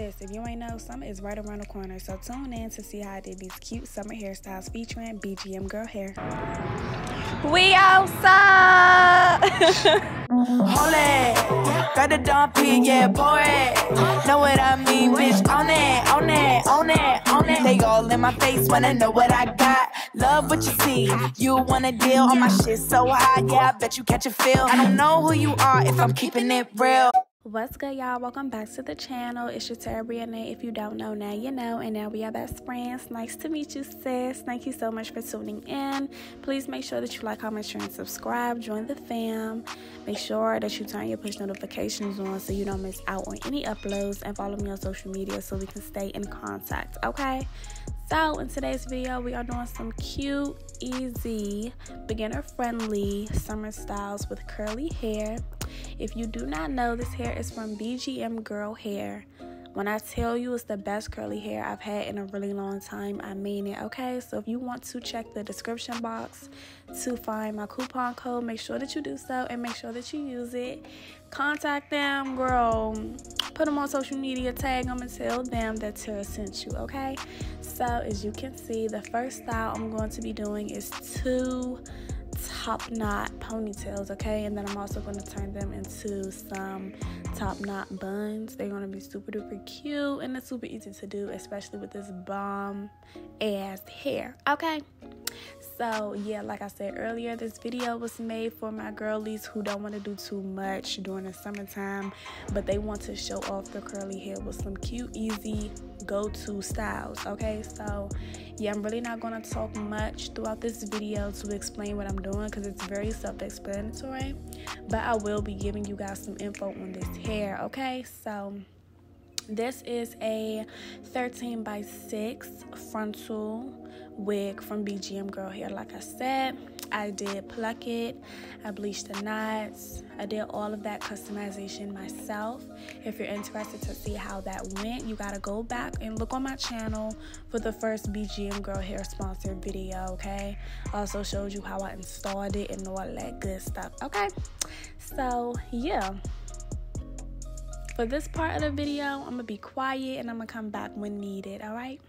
sis, if you ain't know, summer is right around the corner, so tune in to see how I did these cute summer hairstyles featuring BGM Girl Hair. We outside! Holy, got the dumpy, yeah, boy. Know what I mean, bitch, on it, on it, on it, on it. They all in my face when I know what I got. Love what you see, you wanna deal. On my shit so hot, yeah, I bet you catch a feel. I don't know who you are if I'm keeping it real. What's good, y'all? Welcome back to the channel. It's Jaterra Bria'Na. If you don't know, now you know. And now we are best friends. Nice to meet you, sis. Thank you so much for tuning in. Please make sure that you like, comment, share, and subscribe. Join the fam. Make sure that you turn your push notifications on so you don't miss out on any uploads. And follow me on social media so we can stay in contact, okay? So in today's video, we are doing some cute, easy, beginner-friendly summer styles with curly hair. If you do not know, this hair is from BGM Girl Hair. When I tell you it's the best curly hair I've had in a really long time, I mean it, okay? So if you want to, check the description box to find my coupon code. Make sure that you do so and make sure that you use it. Contact them, girl. Put them on social media, tag them, and tell them that Tara sent you, okay? So as you can see, the first style I'm going to be doing is two top knot ponytails, okay? And then I'm also going to turn them into some top knot buns. They're going to be super duper cute, and it's super easy to do, especially with this bomb ass hair, okay? So yeah, like I said earlier, this video was made for my girlies who don't want to do too much during the summertime, but they want to show off the curly hair with some cute, easy go-to styles, okay? So yeah, I'm really not going to talk much throughout this video to explain what I'm doing because it's very self-explanatory, but I will be giving you guys some info on this hair, okay? So this is a 13x6 frontal wig from BGM Girl Hair. Like I said, I did pluck it, I bleached the knots, I did all of that customization myself. If you're interested to see how that went, you gotta go back and look on my channel for the first BGM Girl Hair sponsored video, okay? Also showed you how I installed it and all that good stuff, okay? So yeah, for this part of the video, I'm gonna be quiet and I'm gonna come back when needed, all right?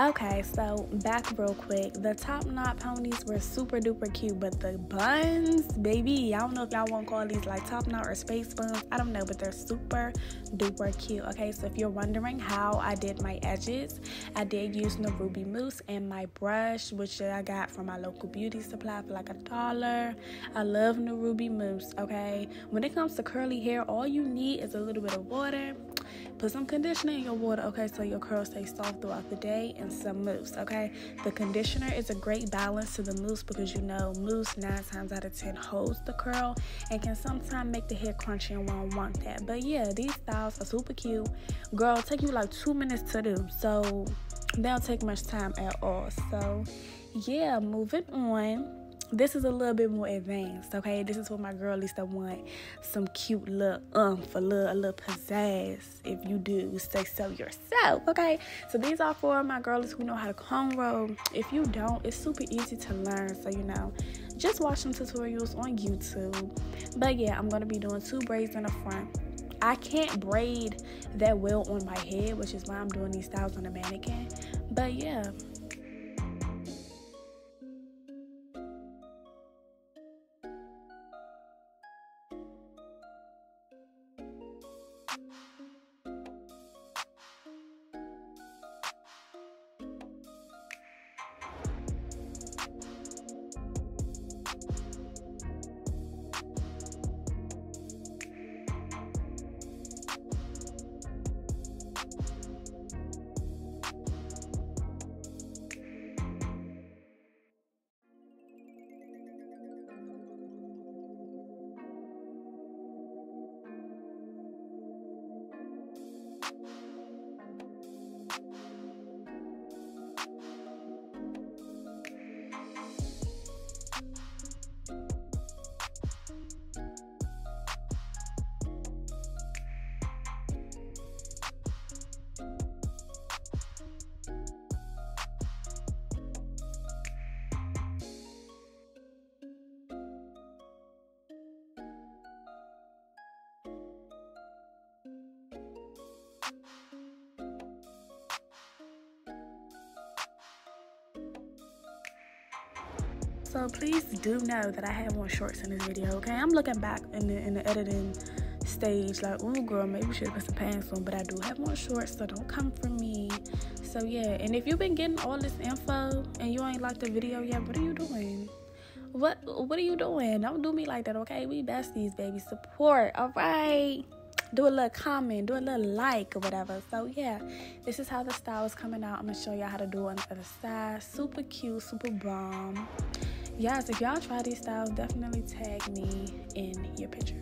Okay, so back real quick. The top knot ponies were super duper cute, but the buns, baby, I don't know if y'all want to call these like top knot or space buns, I don't know, but they're super duper cute. Okay, so if you're wondering how I did my edges, I did use New Ruby Mousse and my brush, which I got from my local beauty supply for like $1. I love New Ruby Mousse, okay? When it comes to curly hair, all you need is a little bit of water. Put some conditioner in your water, okay, so your curls stay soft throughout the day, and some mousse, okay? The conditioner is a great balance to the mousse because, you know, mousse 9 times out of 10 holds the curl and can sometimes make the hair crunchy, and we don't want that. But yeah, these styles are super cute. Girl, take you like 2 minutes to do, so they don't take much time at all. So yeah, moving on. This is a little bit more advanced, okay? This is what my girlies that want some cute little for a little pizzazz, if you do say so yourself, okay? So these are for my girlies who know how to comb roll. If you don't, it's super easy to learn, so you know, just watch some tutorials on YouTube. But yeah, I'm gonna be doing 2 braids in the front. I can't braid that well on my head, which is why I'm doing these styles on the mannequin. But yeah. So please do know that I have on shorts in this video, okay? I'm looking back in the editing stage like, ooh girl, maybe we should put some pants on, but I do have on shorts, so don't come for me. So yeah, and if you've been getting all this info and you ain't liked the video yet, what are you doing? What are you doing? Don't do me like that, okay? We besties, baby. Support, all right? Do a little comment, do a little like or whatever. So yeah, this is how the style is coming out. I'm gonna show y'all how to do it on the other side. Super cute, super bomb. Yes, if y'all try these styles, definitely tag me in your picture.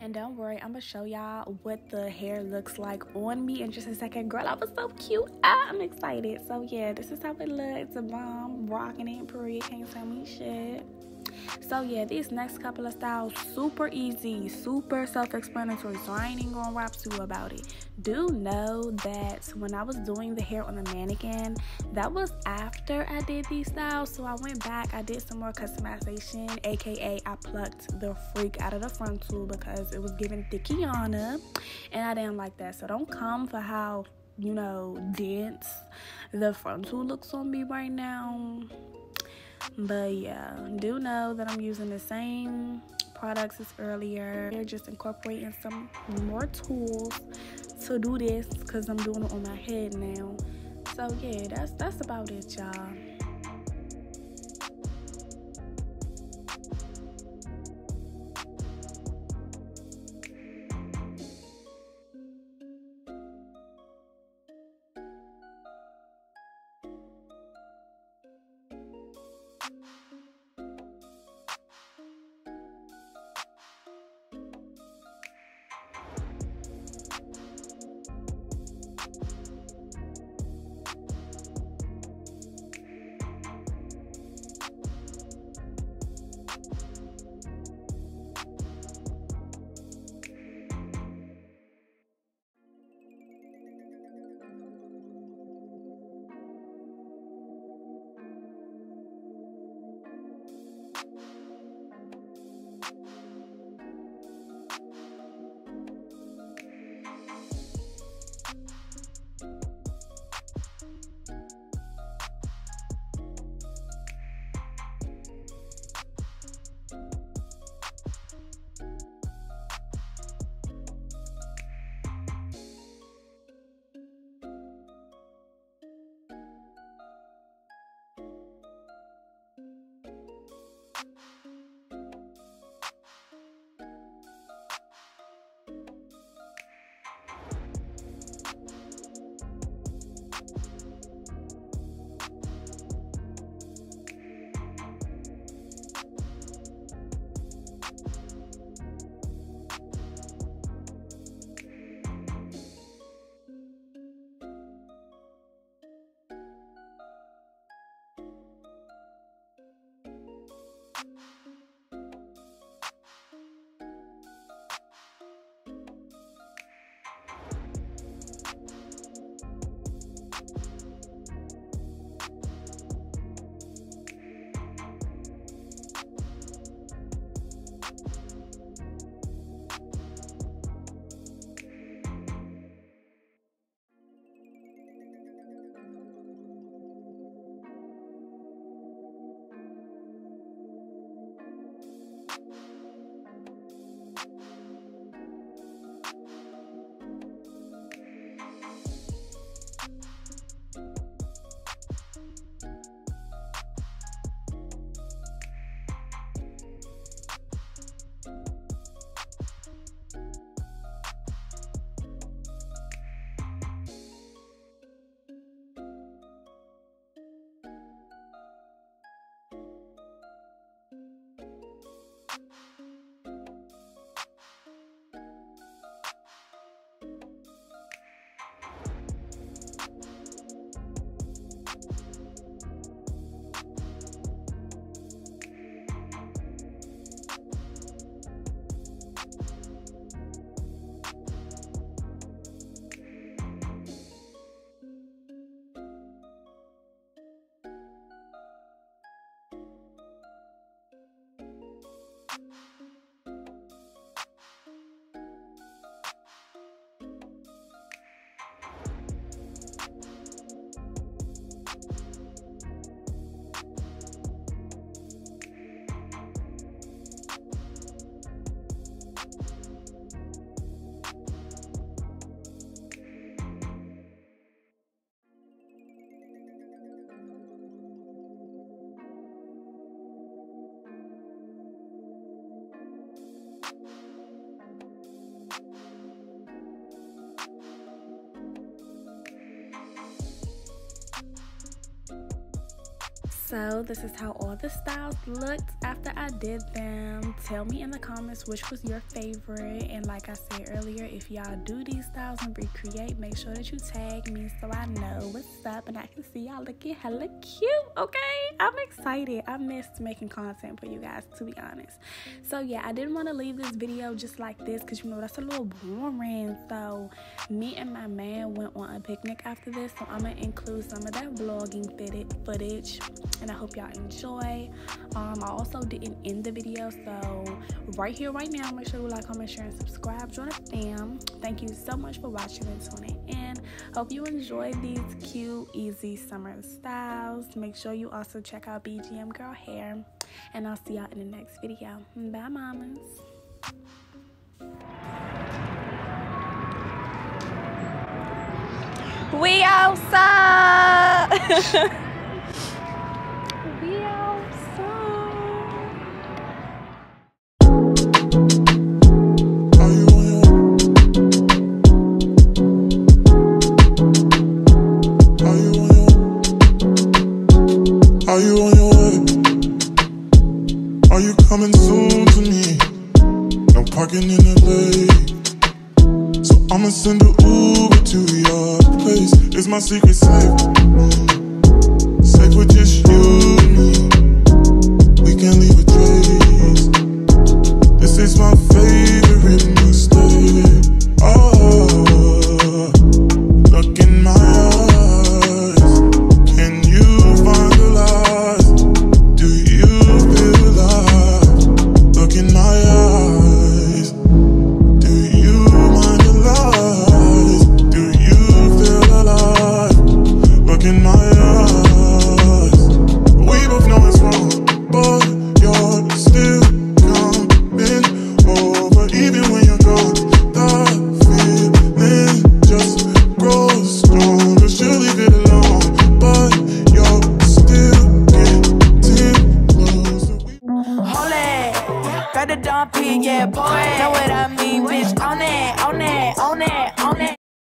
And don't worry, I'm gonna show y'all what the hair looks like on me in just a second. Girl, I was so cute. I'm excited. So yeah, this is how it looks. It's a bomb, rocking it, pretty. Can't tell me shit. So yeah, these next couple of styles, super easy, super self-explanatory. So I ain't even gonna rap to you about it. Do know that when I was doing the hair on the mannequin, that was after I did these styles. So I went back, I did some more customization, aka I plucked the freak out of the frontal because it was giving Thickiana, and I didn't like that. So don't come for how, you know, dense the frontal looks on me right now. But yeah, do know that I'm using the same products as earlier. They're just incorporating some more tools to do this because I'm doing it on my head now. So yeah, that's about it, y'all. So this is how all the styles looked after I did them. Tell me in the comments which was your favorite, and like I said earlier, if y'all do these styles and recreate, make sure that you tag me so I know what's up and I can see y'all looking hella cute. Okay, I'm excited. I missed making content for you guys, to be honest. So yeah, I didn't want to leave this video just like this because you know that's a little boring. So me and my man went on a picnic after this, so I'm gonna include some of that vlogging footage. And I hope y'all enjoy. I also didn't end the video, so right here, right now, make sure you like, comment, share, and subscribe. Join the fam. Thank you so much for watching and tuning in. Hope you enjoyed these cute, easy summer styles. Make sure you also check out BGM Girl Hair, and I'll see y'all in the next video. Bye, mamas. We outside. My secret safe, safe with just you and me. We can't leave a trace. This is my favorite mistake. Oh, look in my eyes. Can you find the lies? Do you feel alive? Look in my eyes. Do you mind the lies? In my